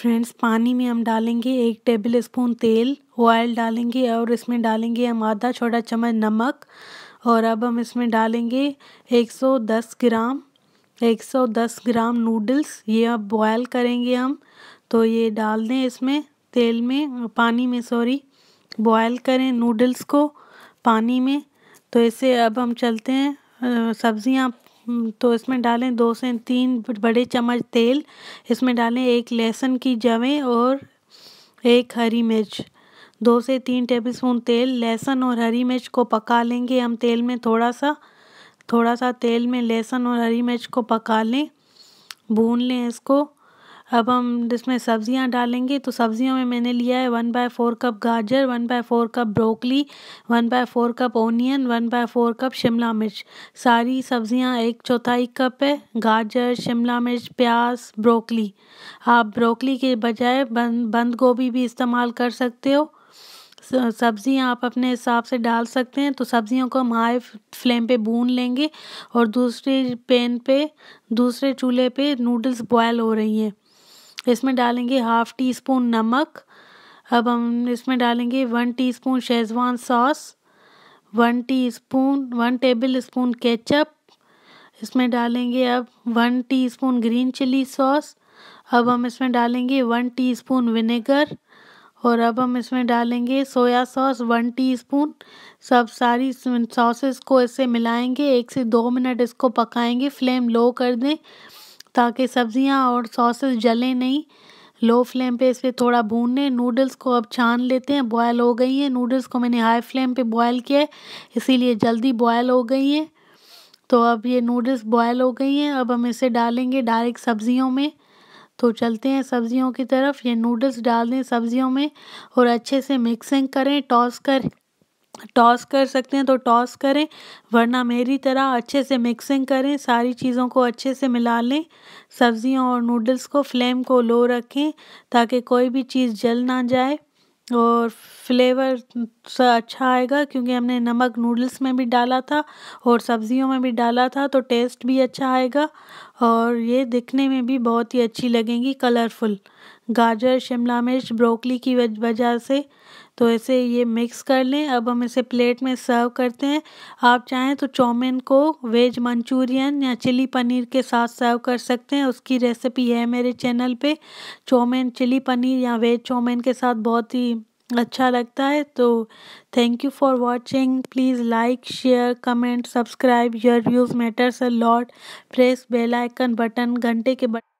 Friends पानी में हम डालेंगे 1 टेबल स्पून तेल, ऑयल डालेंगे और इसमें डालेंगे हम आधा छोटा चम्मच नमक। और अब हम इसमें डालेंगे 110 ग्राम नूडल्स, ये अब बॉयल करेंगे हम, तो ये डाल दें इसमें तेल में, पानी में सॉरी, बॉयल करें नूडल्स को पानी में। तो इसे अब हम चलते हैं सब्जियां, तो इसमें डालें 2 से 3 बड़े चम्मच तेल, इसमें डालें 1 लहसुन की जवें और 1 हरी मिर्च। 2 से 3 टेबलस्पून तेल, लहसुन और हरी मिर्च को पका लेंगे हम तेल में, थोड़ा सा तेल में लहसुन और हरी मिर्च को पका लें, भून लें इसको। अब हम इसमें सब्जियां डालेंगे, तो सब्जियों में मैंने लिया है 1/4 कप गाजर, 1/4 cup broccoli, 1/4 cup onion, 1/4 cup शिमला मिर्च। सारी सब्जियां 1/4 कप है, गाजर, शिमला मिर्च, प्याज, ब्रोकली। आप ब्रोकली के बजाय बंद गोभी भी इस्तेमाल कर सकते हो। सब्जियां आप अपने हिसाब से डाल सकते हैं। तो सब्जियों को हम हाई फ्लेम पे भून लेंगे और दूसरे चूल्हे पे नूडल्स बॉयल हो रही हैं। इसमें डालेंगे 1/2 टीस्पून नमक। अब हम इसमें डालेंगे 1 teaspoon Schezwan sauce, 1 table spoon ketchup. इसमें डालेंगे अब 1 टीस्पून ग्रीन चिली सॉस। अब हम इसमें डालेंगे 1 टीस्पून विनेगर। और अब हम इसमें डालेंगे सोया सॉस 1 टीस्पून। सब सारी सॉसेस को इससे मिलाएंगे, 1 से 2 मिनट इसको पकाएंगे, फ्लेम लो कर दें ताकि सब्जियां और सॉसेस जले नहीं। लो फ्लेम पे इस पर थोड़ा भून लें। नूडल्स को अब छान लेते हैं, बॉयल हो गई हैं। नूडल्स को मैंने हाई फ्लेम पे बॉयल किया है इसीलिए जल्दी बॉयल हो गई हैं। तो अब ये नूडल्स बॉयल हो गई हैं। अब हम इसे डालेंगे डायरेक्ट सब्जियों में। तो चलते हैं सब्जियों की तरफ। ये नूडल्स डाल दें सब्जियों में और अच्छे से मिक्सिंग करें। टॉस कर सकते हैं तो टॉस करें, वरना मेरी तरह अच्छे से मिक्सिंग करें। सारी चीज़ों को अच्छे से मिला लें, सब्जियों और नूडल्स को। फ्लेम को लो रखें ताकि कोई भी चीज़ जल ना जाए और फ्लेवर अच्छा आएगा, क्योंकि हमने नमक नूडल्स में भी डाला था और सब्जियों में भी डाला था, तो टेस्ट भी अच्छा आएगा और ये दिखने में भी बहुत ही अच्छी लगेंगी, कलरफुल। गाजर, शिमला मिर्च, ब्रोकली की वजह से। तो ऐसे ये मिक्स कर लें। अब हम इसे प्लेट में सर्व करते हैं। आप चाहें तो चाउमीन को वेज मंचूरियन या चिली पनीर के साथ सर्व कर सकते हैं। उसकी रेसिपी है मेरे चैनल पे। चाउमीन, चिली पनीर या वेज चाउमीन के साथ बहुत ही अच्छा लगता है। तो thank you for watching. Please like, share, comment, subscribe. Your views matters a lot. Press bell icon button, घंटे के बटन।